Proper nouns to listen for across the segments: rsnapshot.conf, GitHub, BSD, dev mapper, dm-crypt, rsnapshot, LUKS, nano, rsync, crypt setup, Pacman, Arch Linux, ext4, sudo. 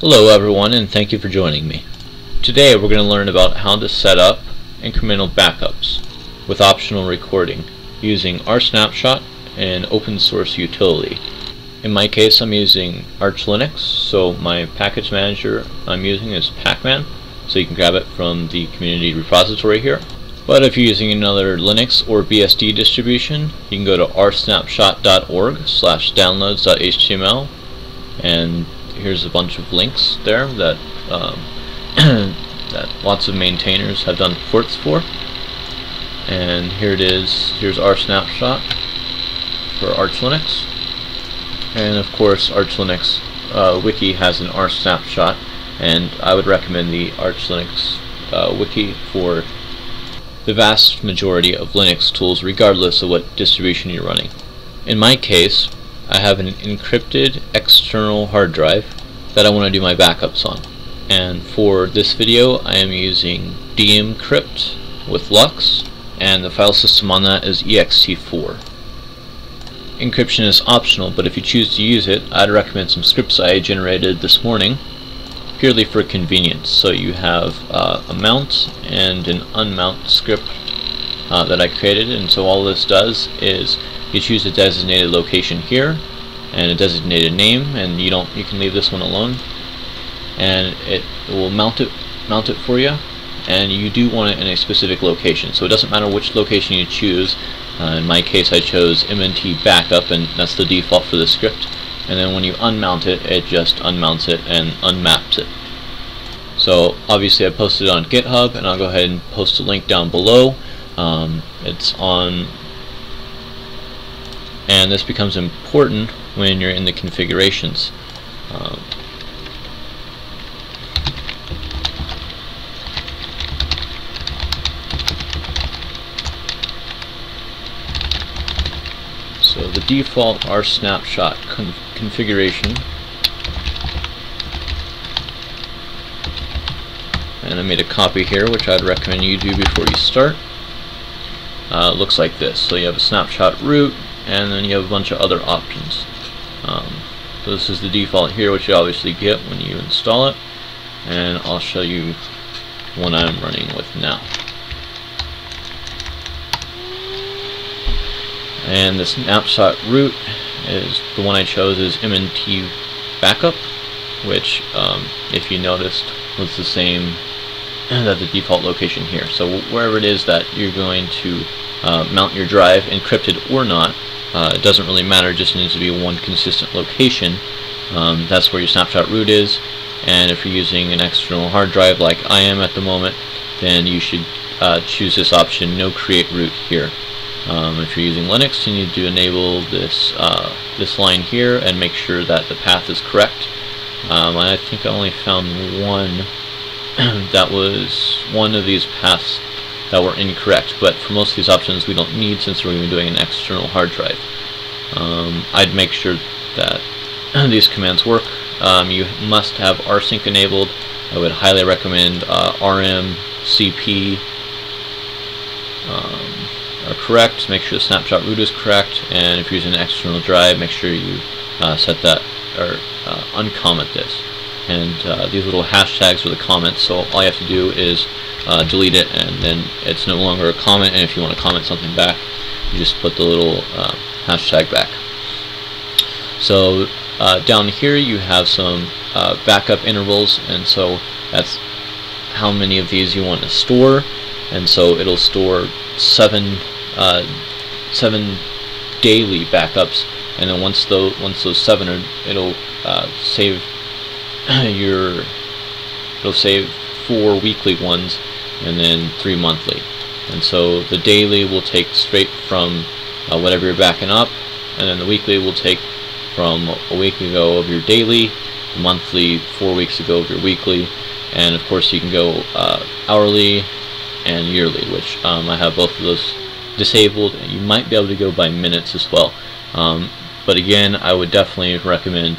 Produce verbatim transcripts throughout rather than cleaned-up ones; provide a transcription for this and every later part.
Hello everyone, and thank you for joining me. Today we're going to learn about how to set up incremental backups with optional recording using rsnapshot and open source utility. In my case I'm using Arch Linux, so my package manager I'm using is Pacman, so you can grab it from the community repository here. But if you're using another Linux or B S D distribution, you can go to r snapshot dot org slash downloads dot h t m l, and here's a bunch of links there that um, that lots of maintainers have done ports for. And here it is. Here's rsnapshot for Arch Linux, and of course Arch Linux uh, wiki has an rsnapshot, and I would recommend the Arch Linux uh, wiki for the vast majority of Linux tools, regardless of what distribution you're running. In my case, I have an encrypted external hard drive that I want to do my backups on. And for this video I am using dm-crypt with LUKS, and the file system on that is e x t four. Encryption is optional, but if you choose to use it, I'd recommend some scripts I generated this morning purely for convenience. So you have uh, a mount and an unmount script uh, that I created, and so all this does is you choose a designated location here and a designated name, and you don't you can leave this one alone, and it will mount it mount it for you. And you do want it in a specific location, so it doesn't matter which location you choose. Uh, in my case I chose M N T backup, and that's the default for the script, and then when you unmount it, it just unmounts it and unmaps it. So obviously I posted it on GitHub, and I'll go ahead and post a link down below. Um, it's on. And this becomes important when you're in the configurations. Um, so the default rsnapshot con configuration, and I made a copy here, which I'd recommend you do before you start. Uh, looks like this. So you have a snapshot root, and then you have a bunch of other options. Um, so this is the default here, which you obviously get when you install it, and I'll show you one I'm running with now. And the snapshot root is the one I chose is M N T backup, which um, if you noticed was the same that the default location here. So wherever it is that you're going to uh, mount your drive, encrypted or not, Uh, it doesn't really matter, it just needs to be one consistent location. Um, that's where your snapshot root is, and if you're using an external hard drive like I am at the moment, then you should uh, choose this option, no create root here. Um, if you're using Linux, you need to enable this, uh, this line here and make sure that the path is correct. Um, I think I only found one that was one of these paths that were incorrect, but for most of these options we don't need, since we're going to be doing an external hard drive. Um, I'd make sure that these commands work. Um, you must have rsync enabled. I would highly recommend uh, rm, cp um, are correct. Make sure the snapshot root is correct, and if you're using an external drive, make sure you uh, set that or uh, uncomment this. And uh, these little hashtags are the comments, so all you have to do is uh, delete it, and then it's no longer a comment, and if you want to comment something back, you just put the little uh, hashtag back. So uh, down here you have some uh, backup intervals, and so that's how many of these you want to store, and so it'll store seven, uh, seven daily backups, and then once those, once those seven are, it'll uh, save your it'll save four weekly ones, and then three monthly. And so the daily will take straight from uh, whatever you're backing up, and then the weekly will take from a week ago of your daily, the monthly four weeks ago of your weekly, and of course you can go uh, hourly and yearly, which um, I have both of those disabled. You might be able to go by minutes as well, um, but again I would definitely recommend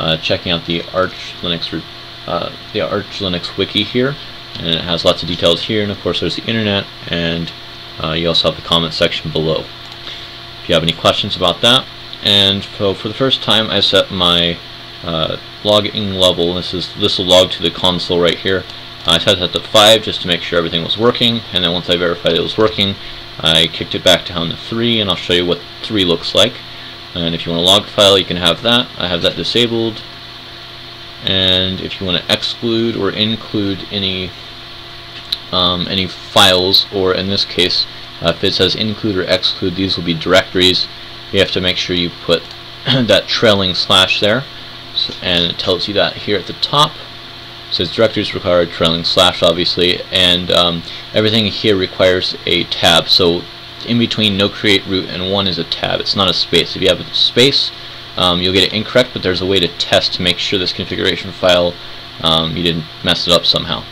Uh, checking out the Arch Linux uh, the Arch Linux wiki here, and it has lots of details here, and of course there's the internet, and uh, you also have the comment section below if you have any questions about that. And so for the first time I set my uh, logging level. This is this will log to the console right here. I set that to five just to make sure everything was working, and then once I verified it was working, I kicked it back down to three, and I'll show you what three looks like. And if you want to log file, you can have that. I have that disabled. And if you want to exclude or include any um, any files, or in this case, uh, if it says include or exclude, these will be directories. You have to make sure you put that trailing slash there, so, and it tells you that here at the top. It says directories require a trailing slash, obviously, and um, everything here requires a tab. So in between no create root and one is a tab. It's not a space. If you have a space, um, you'll get it incorrect, but there's a way to test to make sure this configuration file, um, you didn't mess it up somehow.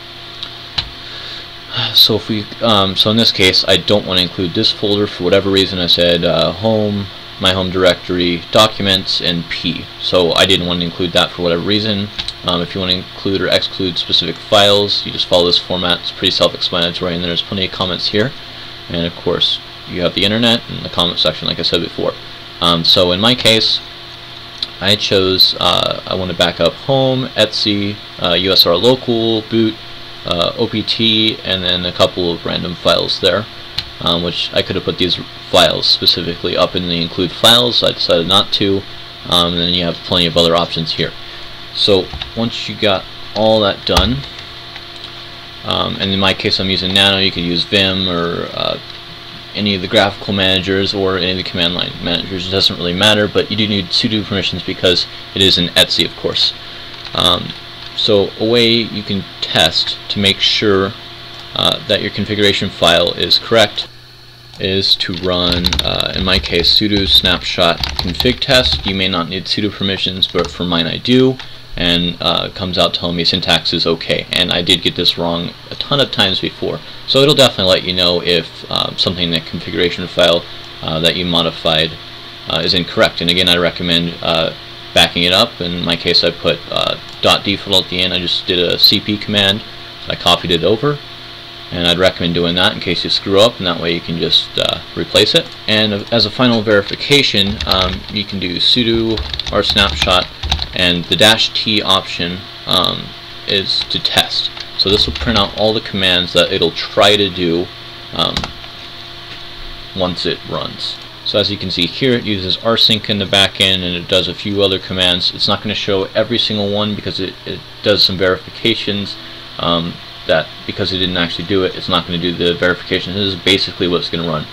So if we, um, so in this case, I don't want to include this folder for whatever reason. I said uh, home, my home directory, documents, and P. So I didn't want to include that for whatever reason. Um, if you want to include or exclude specific files, you just follow this format. It's pretty self-explanatory, and there's plenty of comments here. And of course, you have the internet and the comment section, like I said before. Um, so in my case, I chose, uh, I want to back up home, Etsy, uh, U S R local, boot, uh, O P T, and then a couple of random files there, um, which I could have put these files specifically up in the include files. So I decided not to, um, and then you have plenty of other options here. So once you got all that done, um, and in my case I'm using Nano, you could use Vim or uh, any of the graphical managers or any of the command line managers, it doesn't really matter, but you do need sudo permissions because it is in Etsy, of course. Um, so a way you can test to make sure uh, that your configuration file is correct is to run, uh, in my case, sudo snapshot config test. You may not need sudo permissions, but for mine I do, and uh, it comes out telling me syntax is okay. And I did get this wrong a ton of times before, so it'll definitely let you know if um, something in that configuration file uh, that you modified uh, is incorrect. And again, I recommend uh, backing it up. In my case, I put uh, .default at the end. I just did a C P command. I copied it over, and I'd recommend doing that in case you screw up, and that way you can just uh, replace it. And as a final verification, um, you can do sudo rsnapshot, and the dash T option um, is to test. So this will print out all the commands that it'll try to do um, once it runs. So as you can see here, it uses rsync in the back end, and it does a few other commands. It's not going to show every single one because it, it does some verifications. Um, that because it didn't actually do it, it's not going to do the verification. This is basically what's going to run.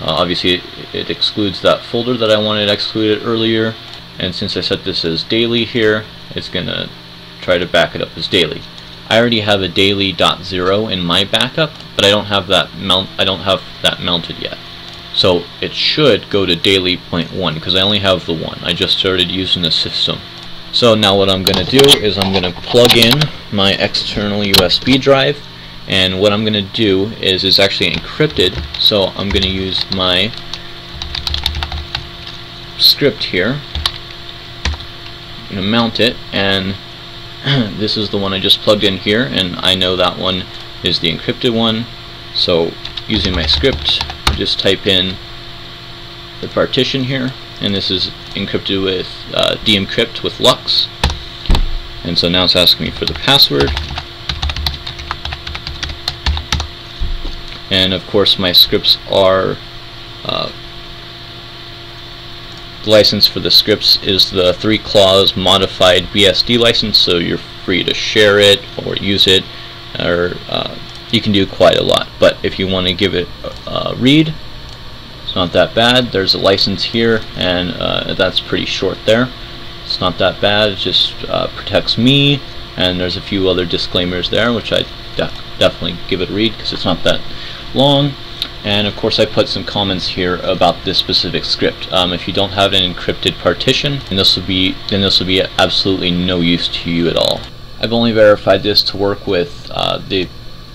Uh, obviously it, it excludes that folder that I wanted excluded earlier, and since I set this as daily here, it's going to try to back it up as daily. I already have a daily.zero in my backup, but I don't have that mount I don't have that mounted yet. So it should go to daily.one because I only have the one. I just started using the system. So now what I'm going to do is I'm going to plug in my external U S B drive, and what I'm going to do is it's actually encrypted, so I'm going to use my script here. I'm going to mount it, and this is the one I just plugged in here, and I know that one is the encrypted one. So using my script, I just type in the partition here, and this is encrypted with uh, dm-crypt with LUKS, and so now it's asking me for the password. And of course my scripts are uh, the license for the scripts is the three clause modified B S D license, so you're free to share it or use it, or uh, you can do quite a lot. But if you want to give it a, a read, it's not that bad. There's a license here, and uh, that's pretty short there. It's not that bad. It just uh, protects me, and there's a few other disclaimers there, which I def definitely give it a read because it's not that long. And of course I put some comments here about this specific script. Um, if you don't have an encrypted partition, then this will be then this will be absolutely no use to you at all. I've only verified this to work with uh, the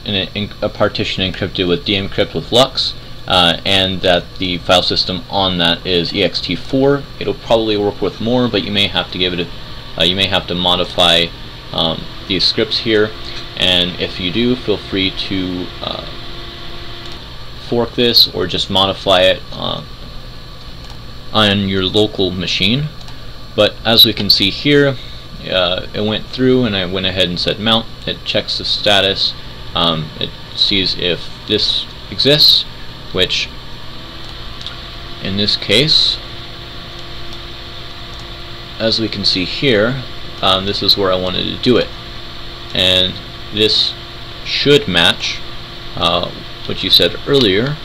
in a, in a partition encrypted with dm-crypt with LUKS. Uh, and that the file system on that is E X T four. It'll probably work with more, but you may have to give it a, uh, you may have to modify um, these scripts here. And if you do, feel free to uh, fork this or just modify it uh, on your local machine. But as we can see here, uh, it went through and I went ahead and said mount. It checks the status. Um, it sees if this exists, which in this case, as we can see here, um, this is where I wanted to do it, and this should match uh, what you said earlier.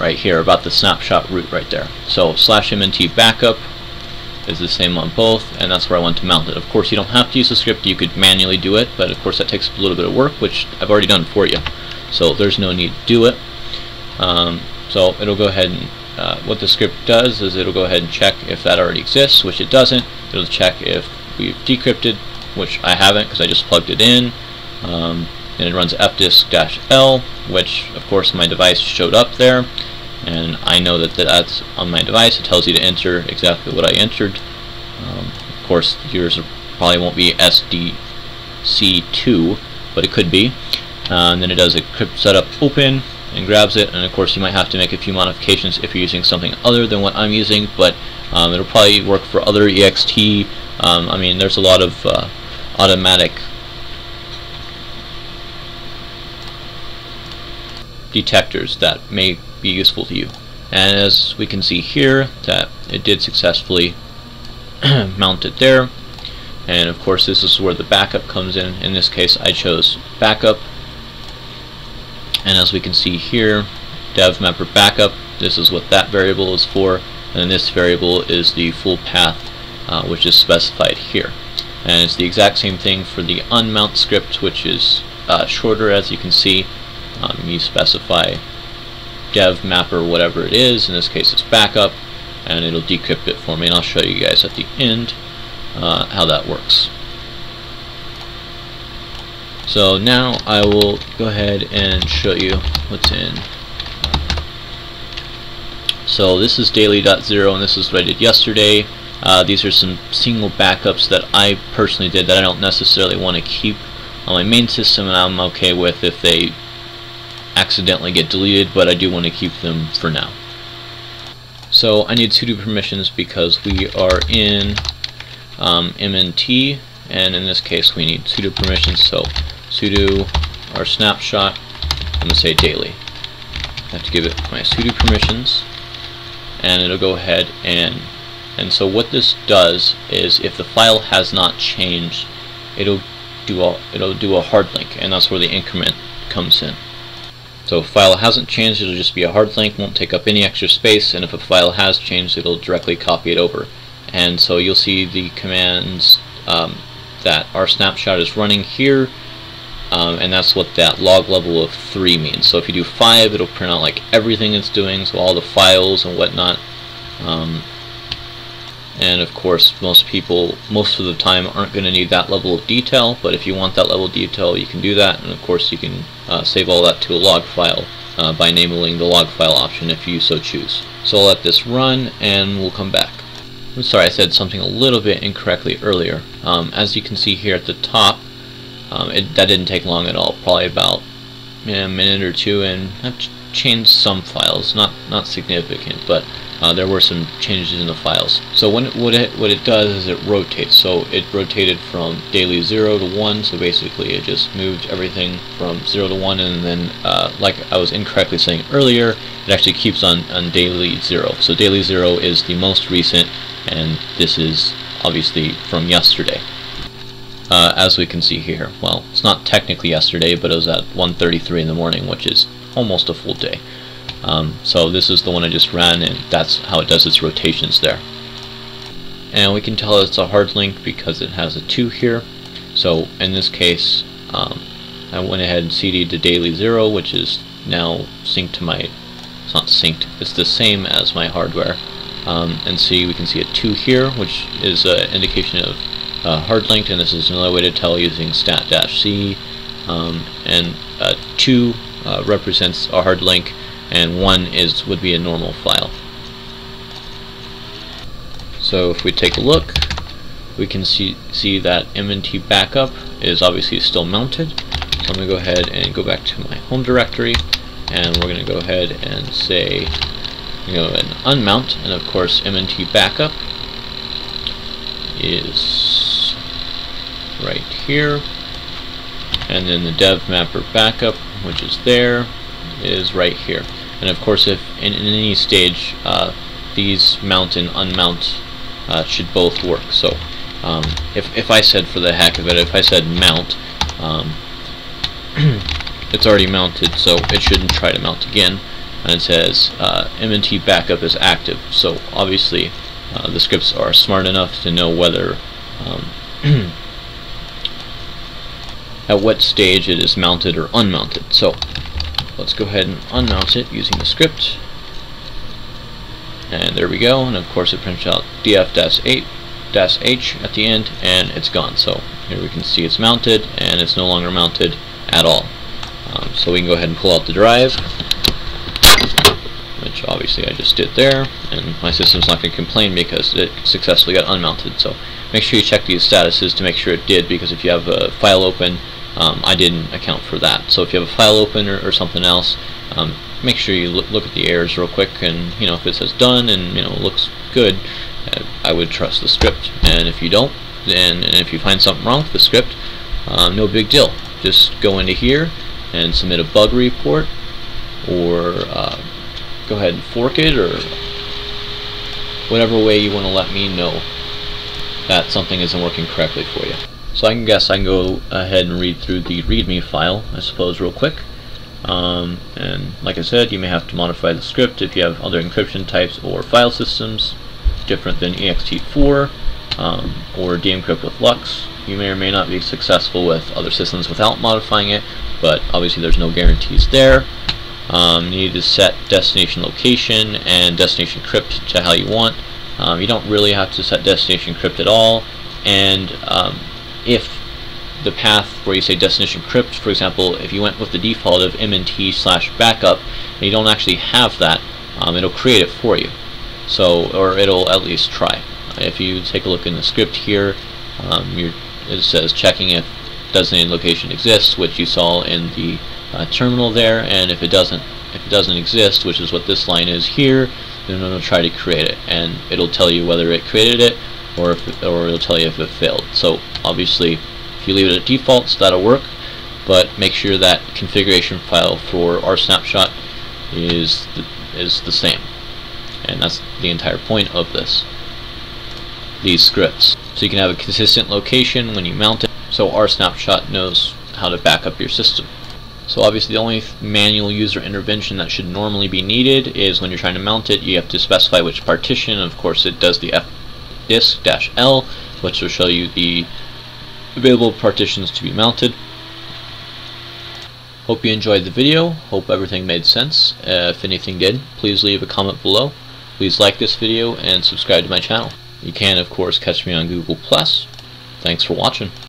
Right here about the snapshot root right there. So slash mnt backup is the same on both, and that's where I want to mount it. Of course, you don't have to use the script, you could manually do it, but of course that takes a little bit of work, which I've already done for you, so there's no need to do it. Um, so it'll go ahead and uh, what the script does is it'll go ahead and check if that already exists, which it doesn't. It'll check if we've decrypted, which I haven't because I just plugged it in, um, and it runs fdisk-l, which of course my device showed up there, and I know that that's on my device. It tells you to enter exactly what I entered. Um, of course yours probably won't be S D C two, but it could be. Uh, and then it does a crypt setup open and grabs it, and of course you might have to make a few modifications if you're using something other than what I'm using, but um, it'll probably work for other ext. Um, I mean, there's a lot of uh, automatic detectors that may be useful to you. And as we can see here, that it did successfully mount it there. And of course this is where the backup comes in. In this case I chose backup, and as we can see here, dev mapper backup, this is what that variable is for, and this variable is the full path uh, which is specified here. And it's the exact same thing for the unmount script, which is uh, shorter, as you can see. Um, you specify dev mapper whatever it is, in this case it's backup, and it'll decrypt it for me, and I'll show you guys at the end uh, how that works. So now I will go ahead and show you what's in. So this is daily.zero, and this is what I did yesterday. Uh, these are some single backups that I personally did that I don't necessarily want to keep on my main system, and I'm okay with if they accidentally get deleted, but I do want to keep them for now. So I need sudo permissions because we are in um, M N T, and in this case we need sudo permissions. So sudo our snapshot, I'm going to say daily. I have to give it my sudo permissions, and it'll go ahead and and so what this does is if the file has not changed, it'll do all it'll do a hard link, and that's where the increment comes in. So if a file hasn't changed, it'll just be a hard link, won't take up any extra space, and if a file has changed, it'll directly copy it over. And so you'll see the commands um, that our snapshot is running here, um, and that's what that log level of three means. So if you do five, it'll print out like everything it's doing, so all the files and whatnot. Um, and of course most people most of the time aren't going to need that level of detail, but if you want that level of detail you can do that, and of course you can uh, save all that to a log file uh, by enabling the log file option if you so choose. So I'll let this run and we'll come back. I'm sorry, I said something a little bit incorrectly earlier. Um, as you can see here at the top, um, it, that didn't take long at all, probably about you know, a minute or two, and I've changed some files, not not significant, but Uh, there were some changes in the files. So when it, what, it, what it does is it rotates. So it rotated from daily zero to one, so basically it just moved everything from zero to one, and then uh, like I was incorrectly saying earlier, it actually keeps on, on daily zero. So daily zero is the most recent, and this is obviously from yesterday. Uh, as we can see here, well, it's not technically yesterday, but it was at one thirty-three in the morning, which is almost a full day. Um, so this is the one I just ran, and that's how it does its rotations there. And we can tell it's a hard link because it has a two here. So in this case, um, I went ahead and cd to daily zero, which is now synced to my, it's not synced, it's the same as my hardware. Um, and see, we can see a two here, which is an indication of uh, hard linked, and this is another way to tell using stat-c. Um, and uh, two uh, represents a hard link, and one is would be a normal file. So if we take a look, we can see see that M N T backup is obviously still mounted. So I'm going to go ahead and go back to my home directory, and we're going to go ahead and say, you know, and unmount, and of course M N T backup is right here, and then the dev mapper backup, which is there, is right here. And of course, if in, in any stage, uh, these mount and unmount uh, should both work. So um, if, if I said, for the heck of it, if I said mount, um, it's already mounted, so it shouldn't try to mount again. And it says uh, M N T backup is active, so obviously uh, the scripts are smart enough to know whether um, at what stage it is mounted or unmounted. So let's go ahead and unmount it using the script, and there we go. And of course it prints out df-8-h at the end, and it's gone. So here we can see it's mounted, and it's no longer mounted at all. Um, so we can go ahead and pull out the drive, which obviously I just did there, and my system's not going to complain because it successfully got unmounted. So make sure you check these statuses to make sure it did, because if you have a file open, um, I didn't account for that. So if you have a file open or, or something else, um, make sure you look, look at the errors real quick, and you know, if it says done and you know looks good, uh, I would trust the script. And if you don't, and, and if you find something wrong with the script, um, no big deal. Just go into here and submit a bug report, or uh, go ahead and fork it, or whatever way you want to let me know that something isn't working correctly for you. So I can guess I can go ahead and read through the readme file, I suppose, real quick. Um, and like I said, you may have to modify the script if you have other encryption types or file systems different than E X T four um, or dm-crypt with LUKS. You may or may not be successful with other systems without modifying it, but obviously there's no guarantees there. Um, you need to set destination location and destination crypt to how you want. Um, you don't really have to set destination crypt at all, and um, if the path where you say destination crypt, for example, if you went with the default of mnt slash backup and you don't actually have that, um, it'll create it for you, so, or it'll at least try. If you take a look in the script here, um, you're, it says checking if designated location exists, which you saw in the Uh, terminal there, and if it doesn't if it doesn't exist, which is what this line is here, then it'll try to create it, and it'll tell you whether it created it, or if it, or it'll tell you if it failed. So obviously if you leave it at defaults, that'll work, but make sure that configuration file for rsnapshot is the, is the same, and that's the entire point of this these scripts, so you can have a consistent location when you mount it, so rsnapshot knows how to back up your system. So obviously the only manual user intervention that should normally be needed is when you're trying to mount it. You have to specify which partition. Of course it does the fdisk-l, which will show you the available partitions to be mounted. Hope you enjoyed the video. Hope everything made sense. Uh, if anything did, please leave a comment below. Please like this video and subscribe to my channel. You can of course catch me on Google Plus. Thanks for watching.